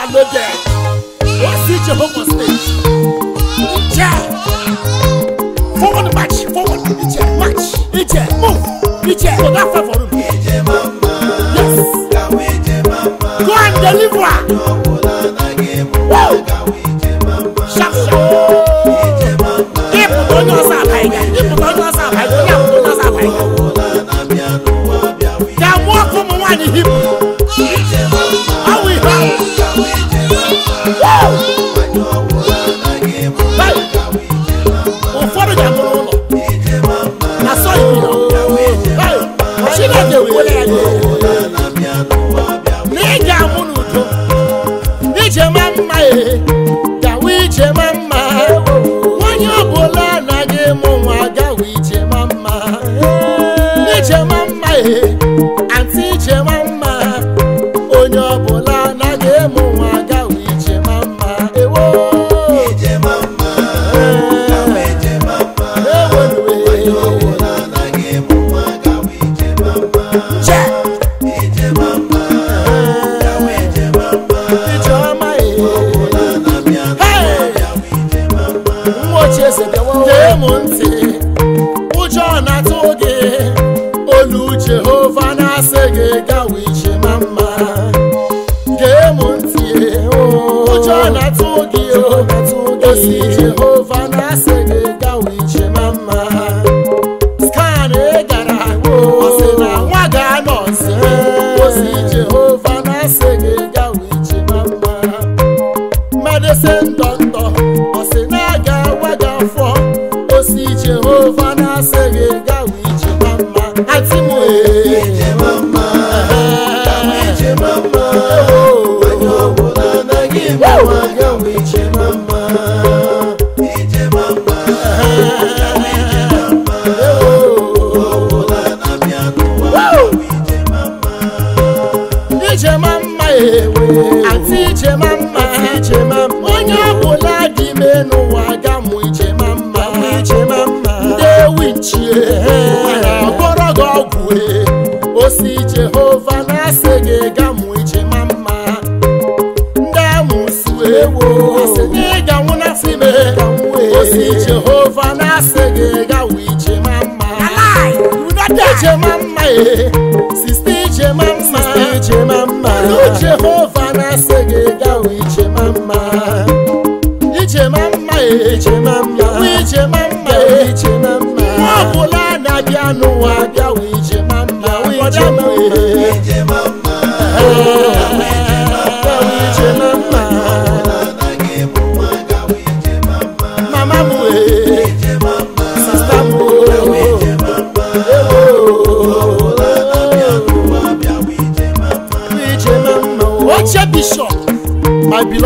and no girl. Let's see Jehovah's stage. Ije. Forward march, forward. Ije, march. Ije, move. Ije, go that far for me. Ije Ma Mma. Yes. Ije Ma Mma. Go and deliver. Wow. Sharp, sharp. Ije Ma Mma. Keep on your side, tiger. Keep on your side, tiger.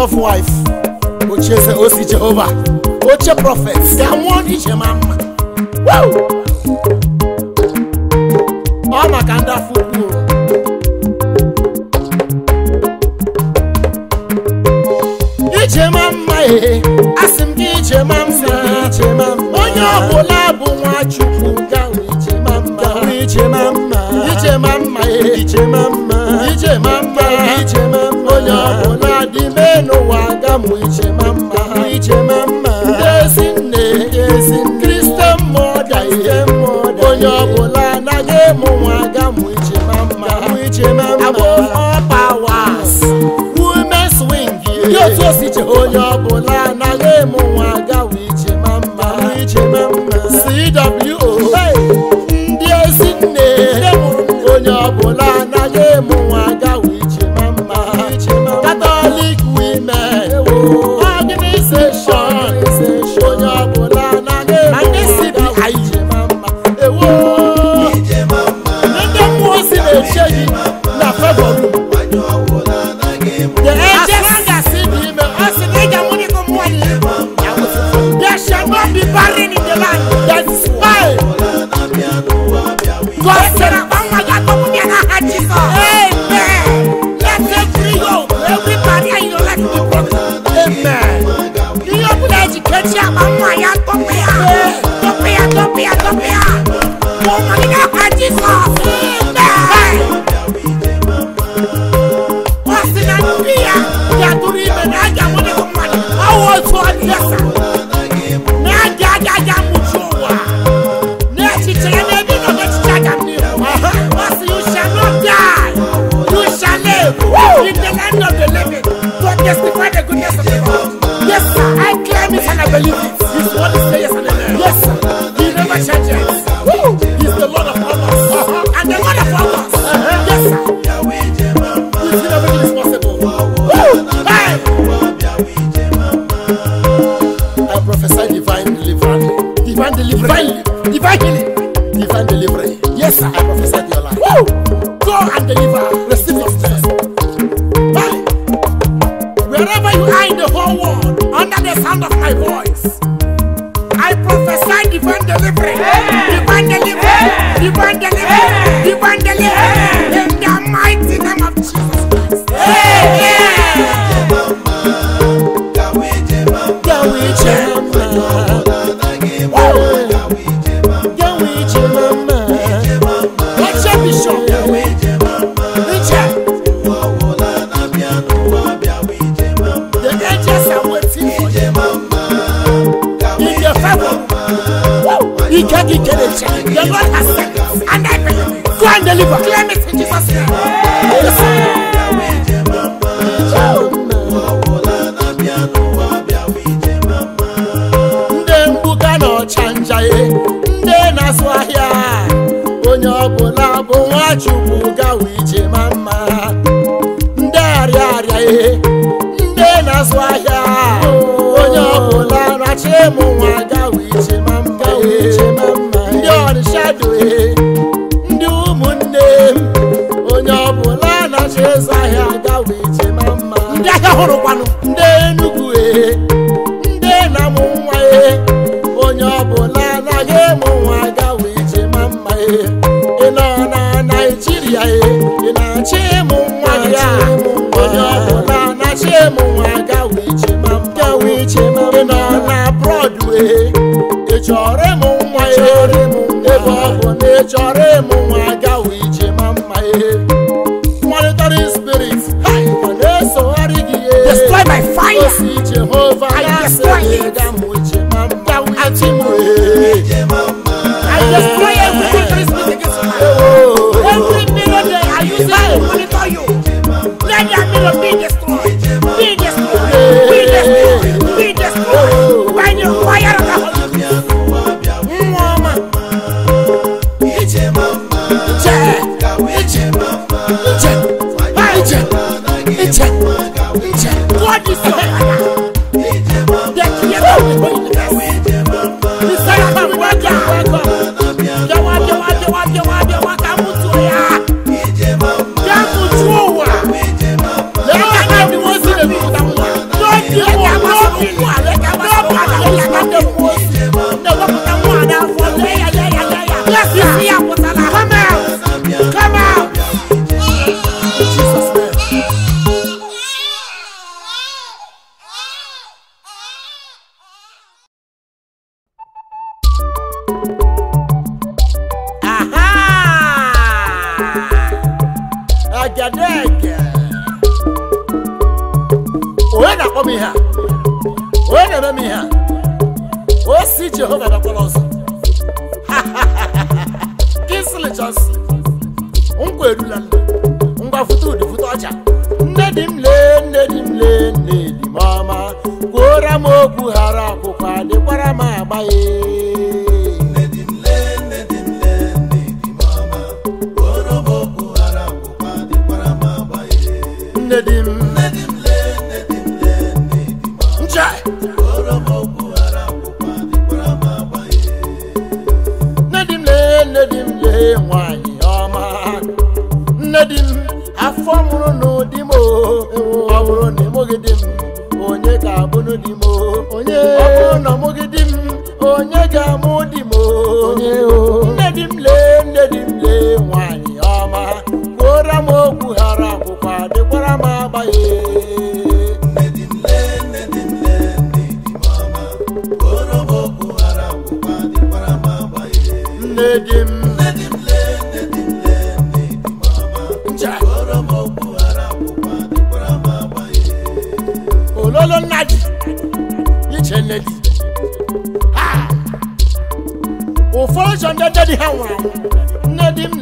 Wife, which is the OC Jehovah, which is prophet, someone is your mama. Woo! Oh, my God, fool. It's your mama. I seem to be your mama. It's your mama. On your collabo, watch you pull down. It's your mama. It's your mama. It's your mama. It's your mama. It's your mama. It's your mama. On your collabo. Don't be a, oh my God, Jesus, hey, land of the living to testify the goodness of the Lord. Yes, sir, I claim it and I believe it. His word is yes and amen. Yes, sir, he never changes. Woo! He's the Lord of honors. And the Lord of honors. Yes, sir. He's never responsible. Woo! Hey! I prophesy divine deliverance. Divine deliverance. Divine healing. Divine deliverance. Yes, sir, I prophesy your life. Woo! Go and deliver. Receive your strength. The sound of my voice, I prophesy divine deliverance, divine deliverance, divine deliverance, divine deliverance in the mighty name of Jesus Christ. The Lord has said, and I believe it. Go and deliver. Claim it in Jesus' name. Nedim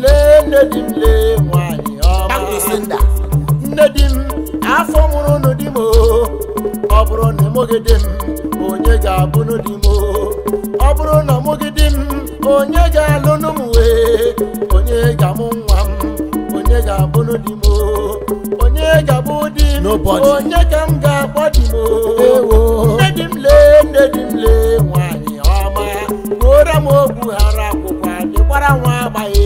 le, Nedim le, Wani, Ama. Nedim, mogedim onye ga bunu dimo oburu na mogedim onye ga lunu mwe onye ga munwam onye ga bunu dimo onye ga budim onye ga mga bodimo ewo nedim le nwani oma gora mo buhara kwa de kwara nwa baye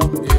Colombo,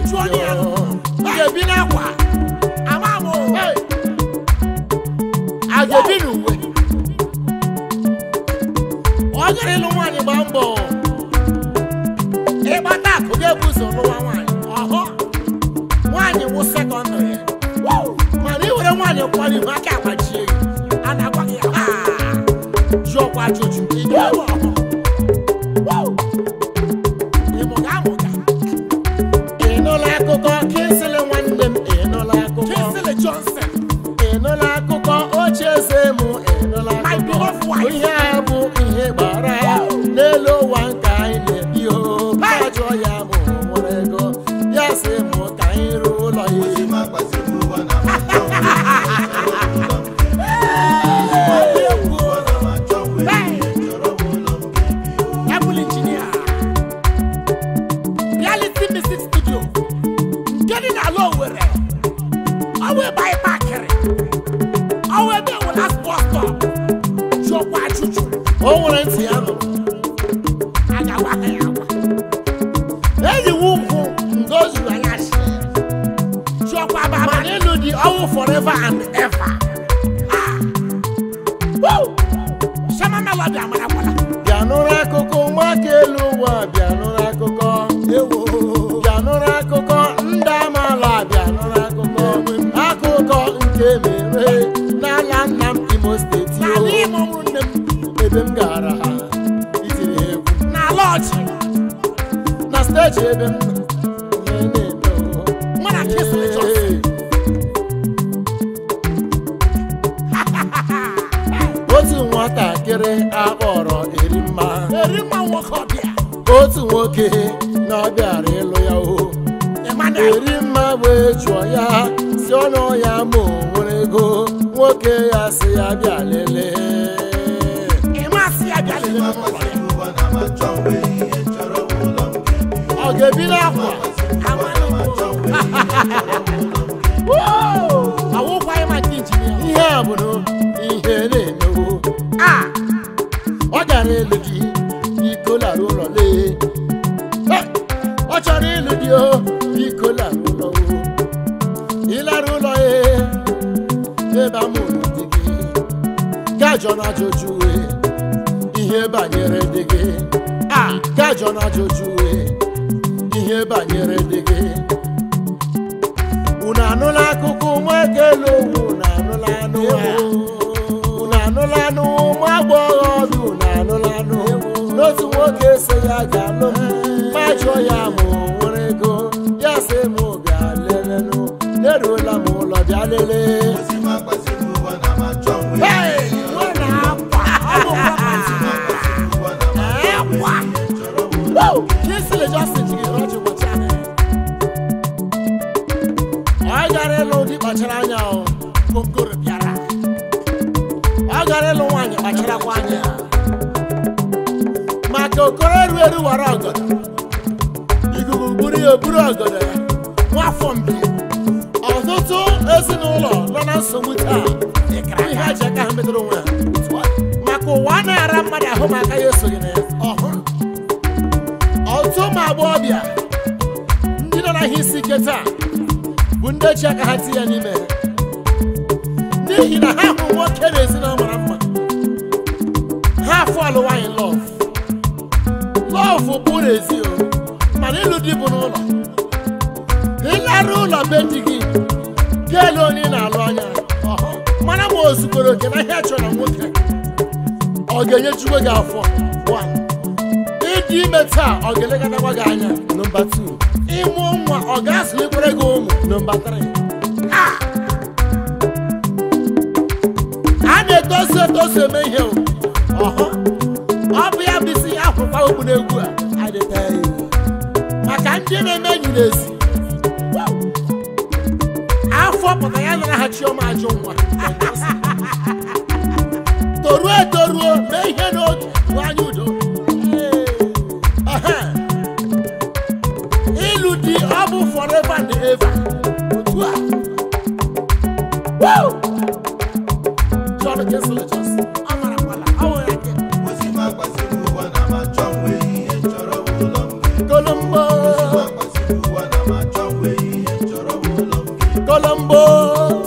Igbo.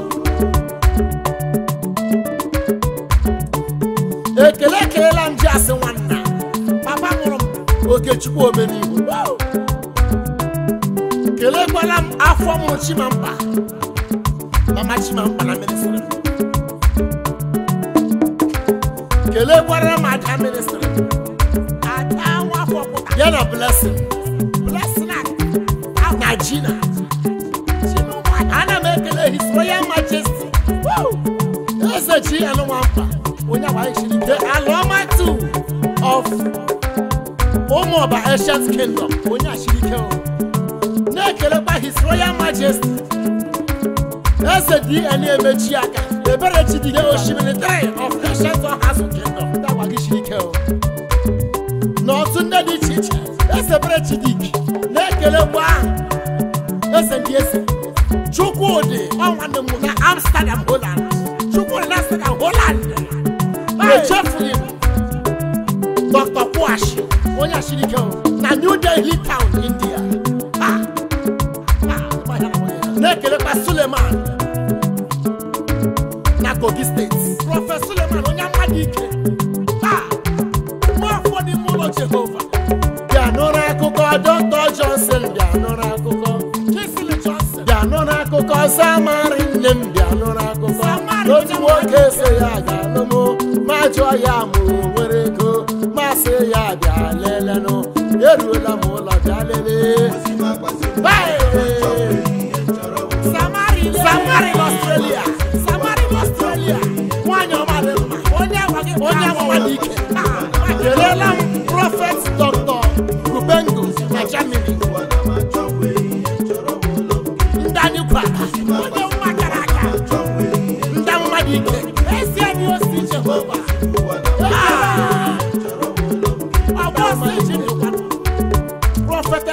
Ekele ekele nji asị nwanna. Papa mụrụ m Okechukwu Omenigbo. Kelekwala m afọ mụrụ Chimampa. Mama Chimampa na ministry. Kelekwala m aja ministry. Ata nwa afọ pụta. Ya na blessing. Blessing na Najina. Ana m ekele His Royal Majesty. Eze ji anụ nwa Alomatu of Omoba Asian Kingdom, Nekeleba His Royal Majesty, SD and Emechiaka, the Bereti de Oshimilitari of the Shantor Hassel Kingdom, that Wagishiko. Northern Daddy teacher, that's a Bereti, Nekeleba, SDS, Chukwudi, Omanamuna, Amsterdam, Holland, Chukwudi, Holland. Jeffrey, Dr. Puash, Oya Shiriko, na New Delhi town, India. Nekelepa Suleiman, na Kogi State. Prophet Suleiman, Oya Madike. More for the Molo Jehovah. Dianora Koko, Dr. Johnson, Dianora Koko, Kisile Johnson, Dianora Koko, Samarin Lim, Dianora Koko, Samarin Lim, Dianora Koko, Joya Mureko, Masaya Daleno, Yerula Mola Dalele, Samari, Australia, Wanya Prophet Doctor, Kubengo, Najami, Daniel Papa, Makaraka,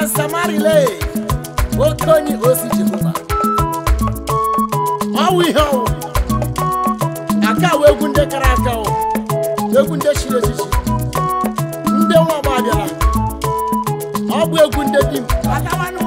Samarile, Otoni Osijima. Awi ho, aka wegunde karaka o, wegunde shiresishi. Nde wa baadira, abu wegunde dim. Atawanu.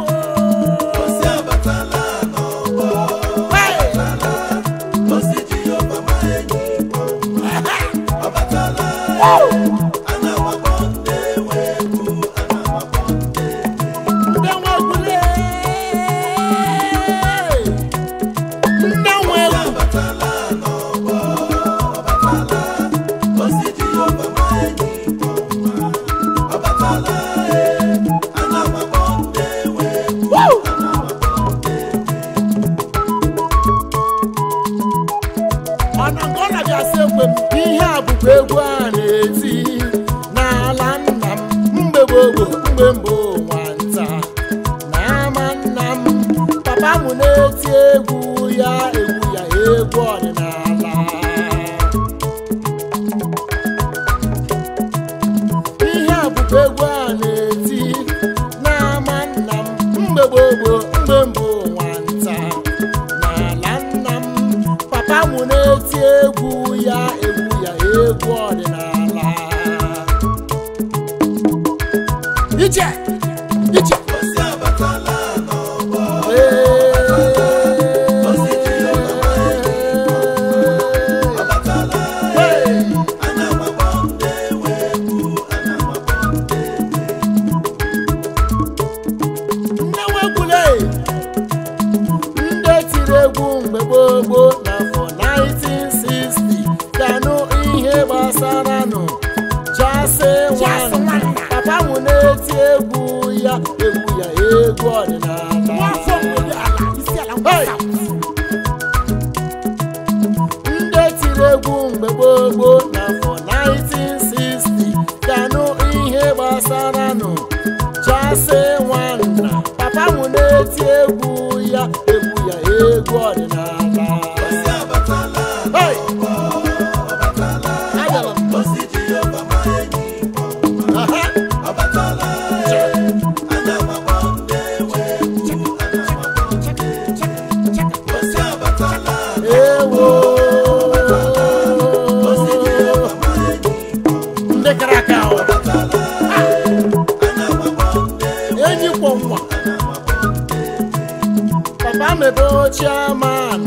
Papa Mama bụ chairman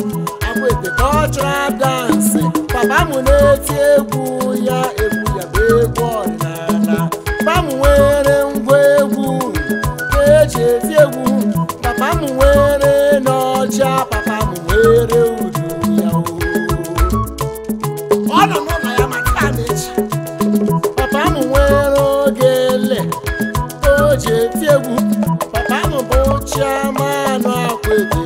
Agwete cultural dance. Papa m na-eti egwu ya bụ egwu ọdịnala. Papa m nwere ngwa egwu eji eti egwu. Papa m nwere n'ọcha, papa m nwere udu ya o. Ọ nọ n'ụlọ ya maka echi. Papa m nwere ogele o ji eti egwu. Papa m bụ chairman Agwete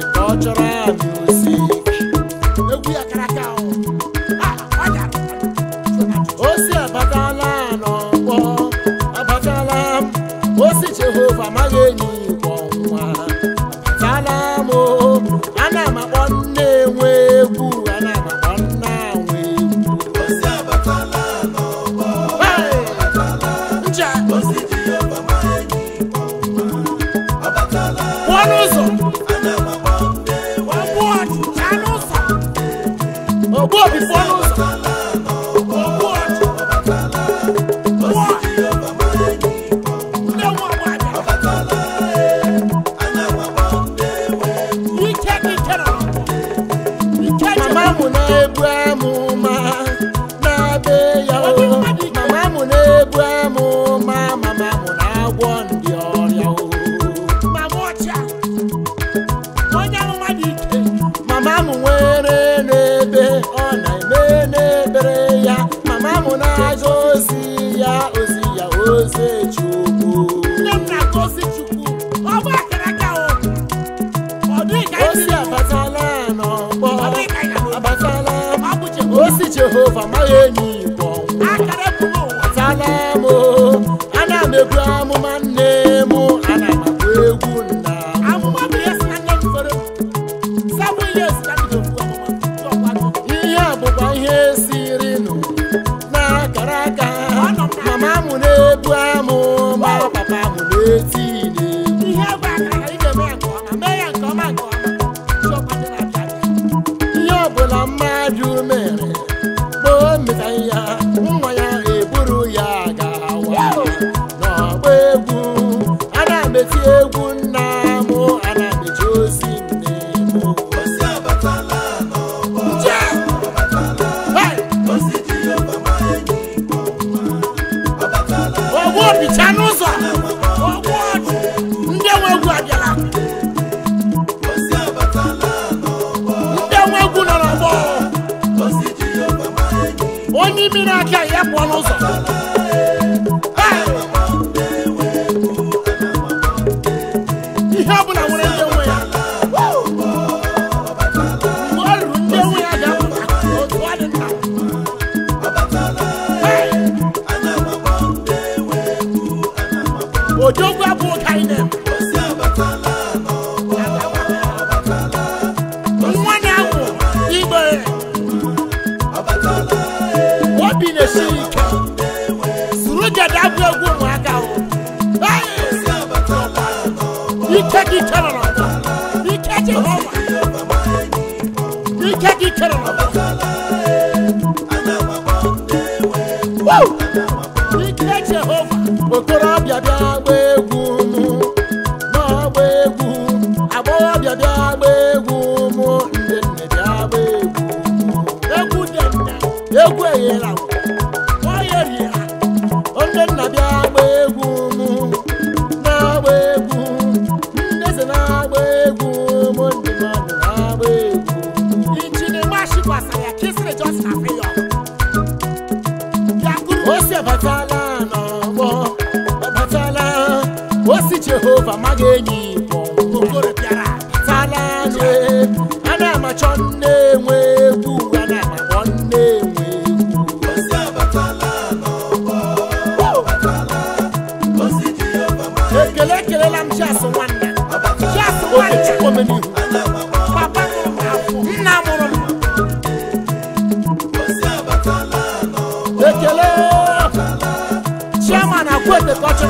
cultural music.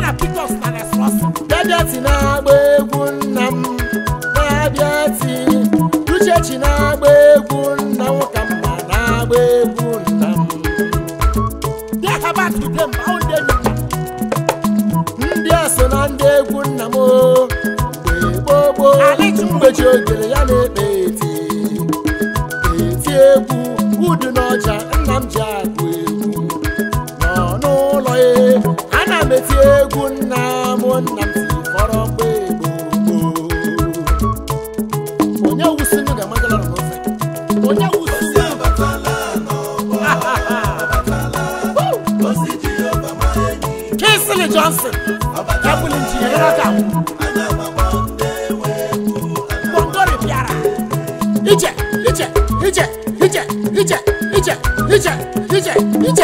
gonna pick us and explode. Daddy na begun nam, daddy. Uche na begun nam, kamba na begun nam. They have back to them all day. India so na begun nam o, bebo. Alejumbe chogele ya le beti, beti ebu udu noja nam jagu. Good na mon nam si foro bebo. Onya usini ga magala no se. Onya usini batala no. Kingsley Johnson. Abuli njira ka. Anya mama ndewe ku. Bongore biara. Ije, ije, ije, ije, ije, ije, ije, ije, ije.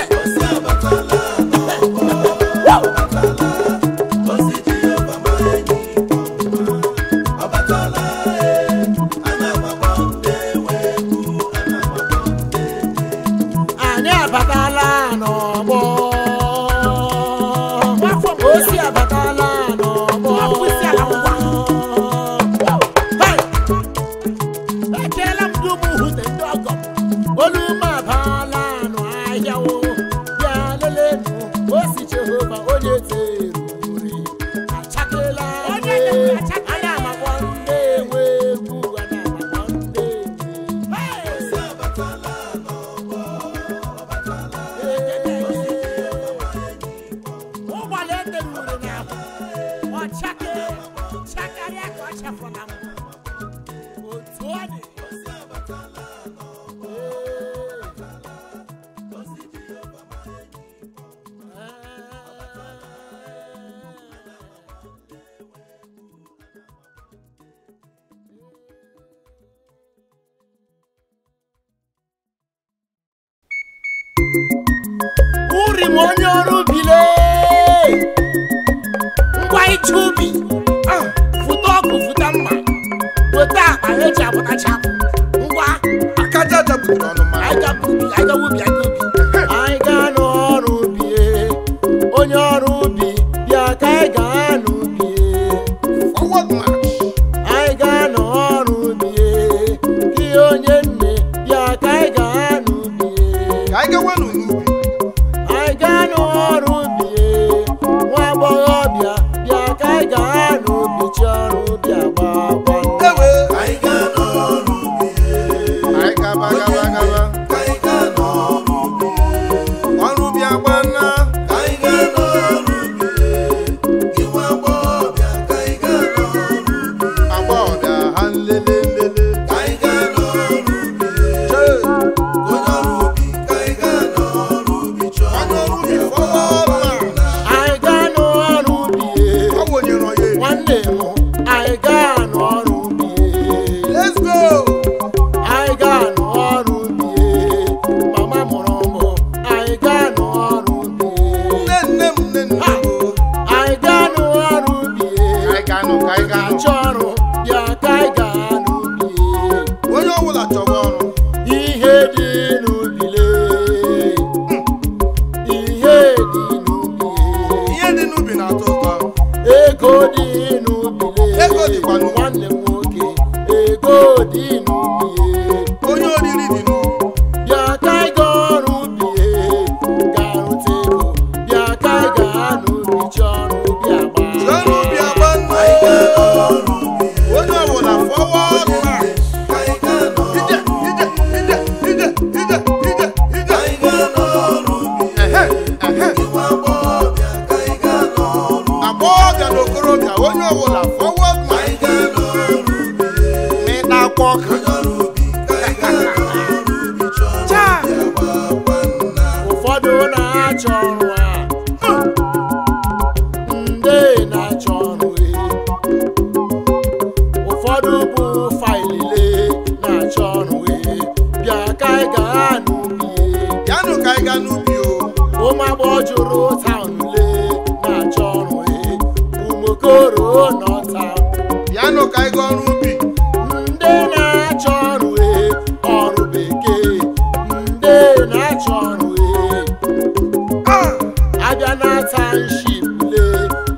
Ship lay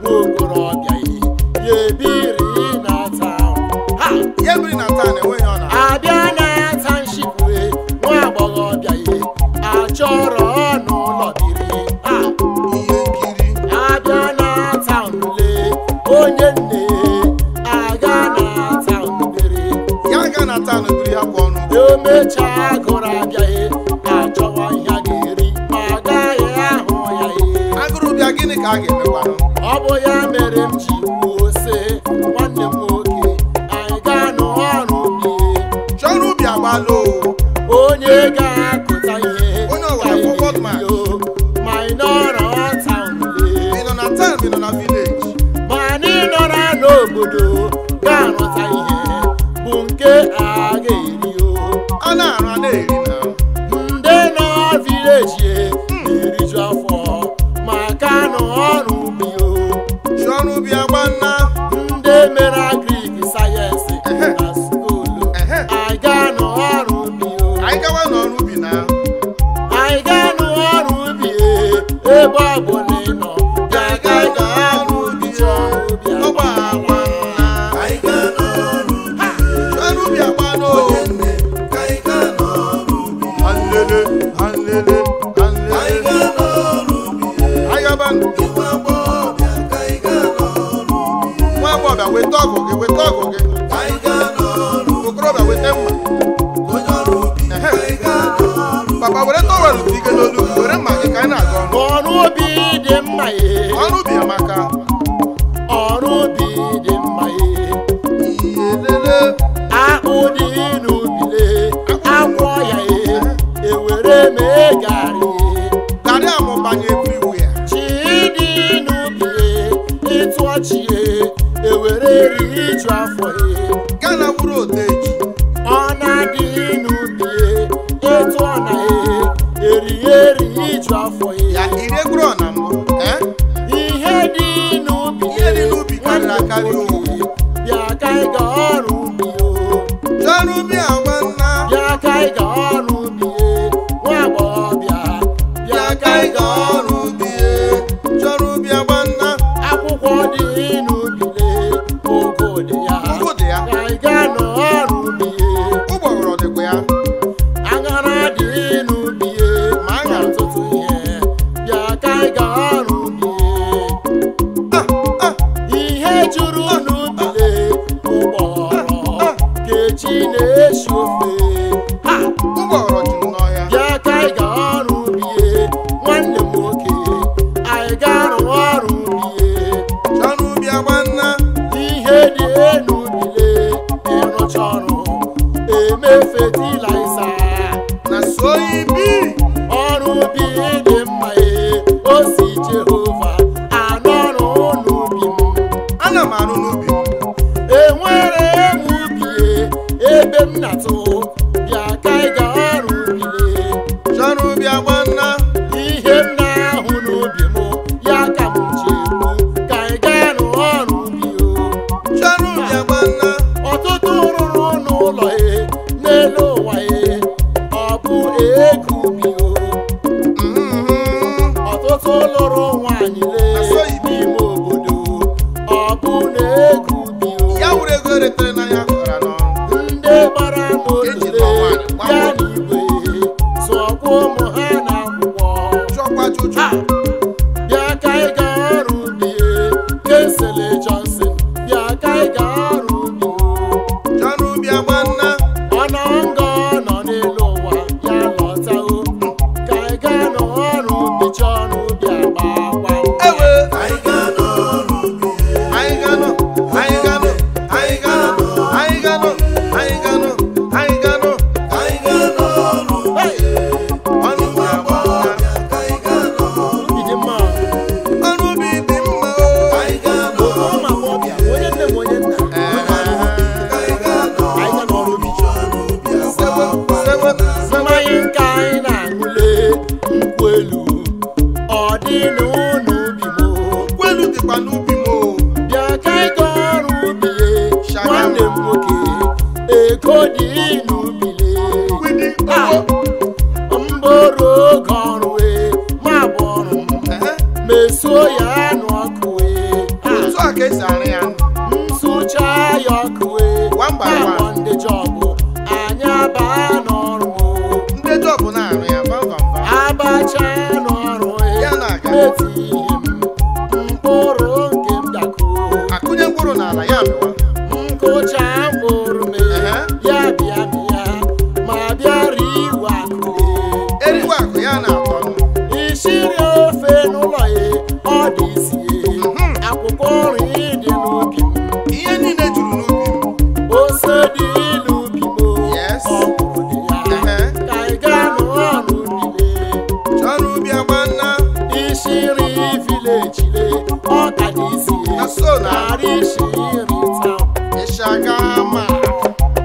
Akunya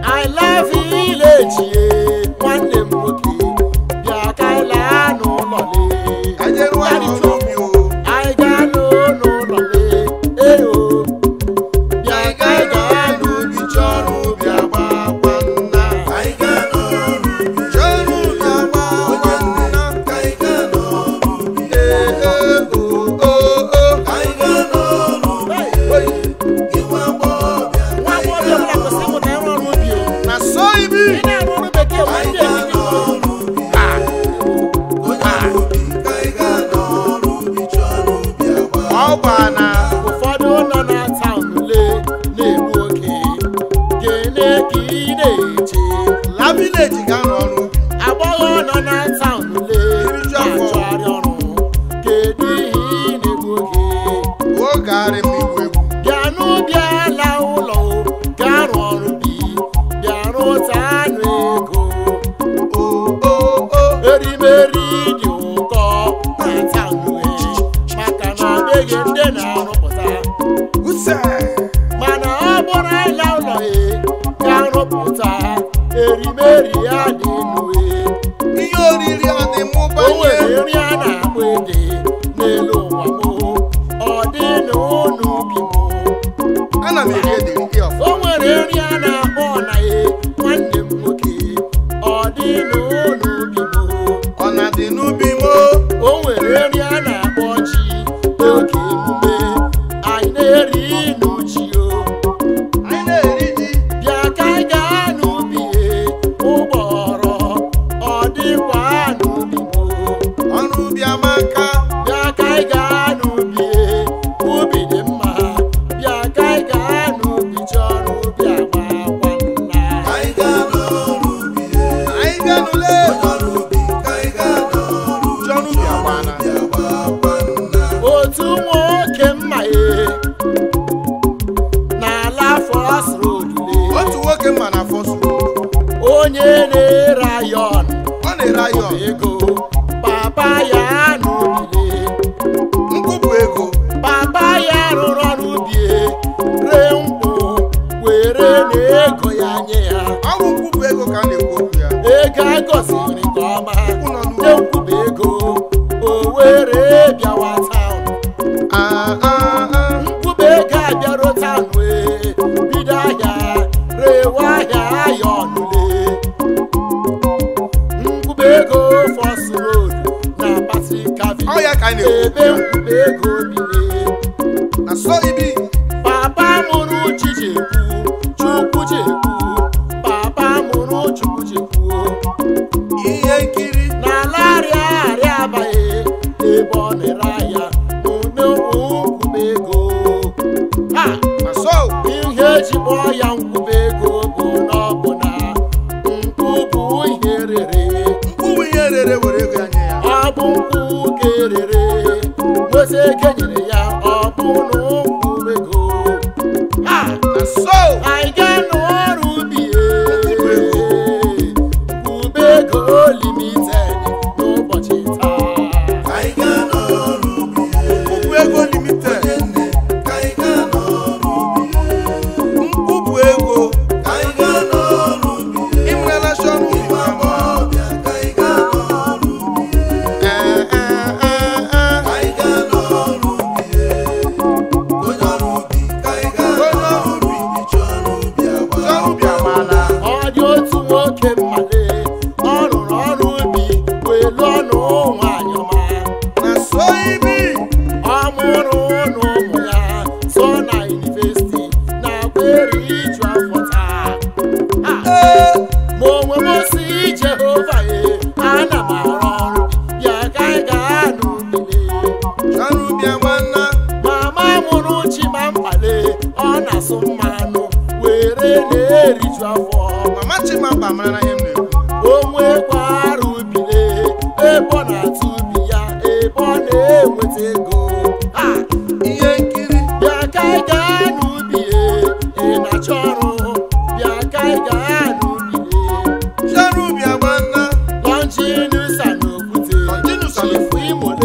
I love village, one name Moki, Biakala no lolly. I didn't want you, I got no lolly. Eo, Biakala no bichoro, Biaba, I got no Joru, Biaba, I got no, I got no, you want. Continue, son, we move on.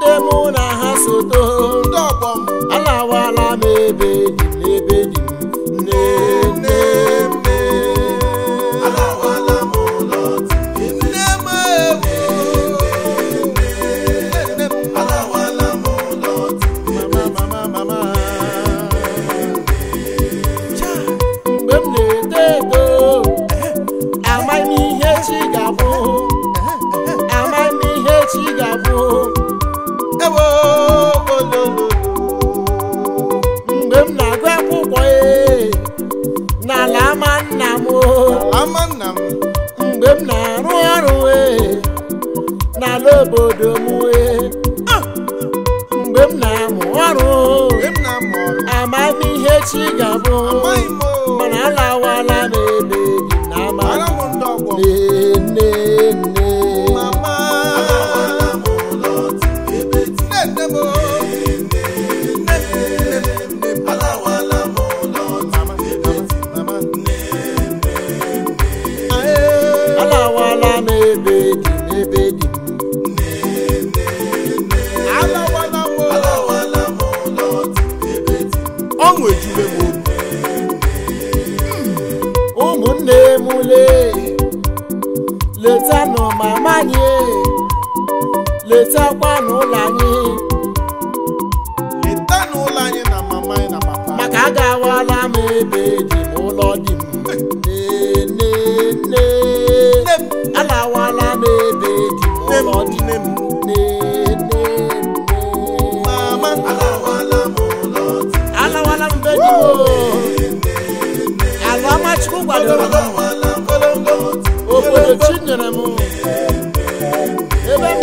Nde mu obodo mu e mgbe m na-amụ amaghị ihe chi ga-abụ mana alawala n'ebe na amaghị Ebe a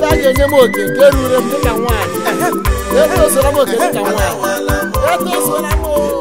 ga-enye m oke nke ruru m dịka nwaanyị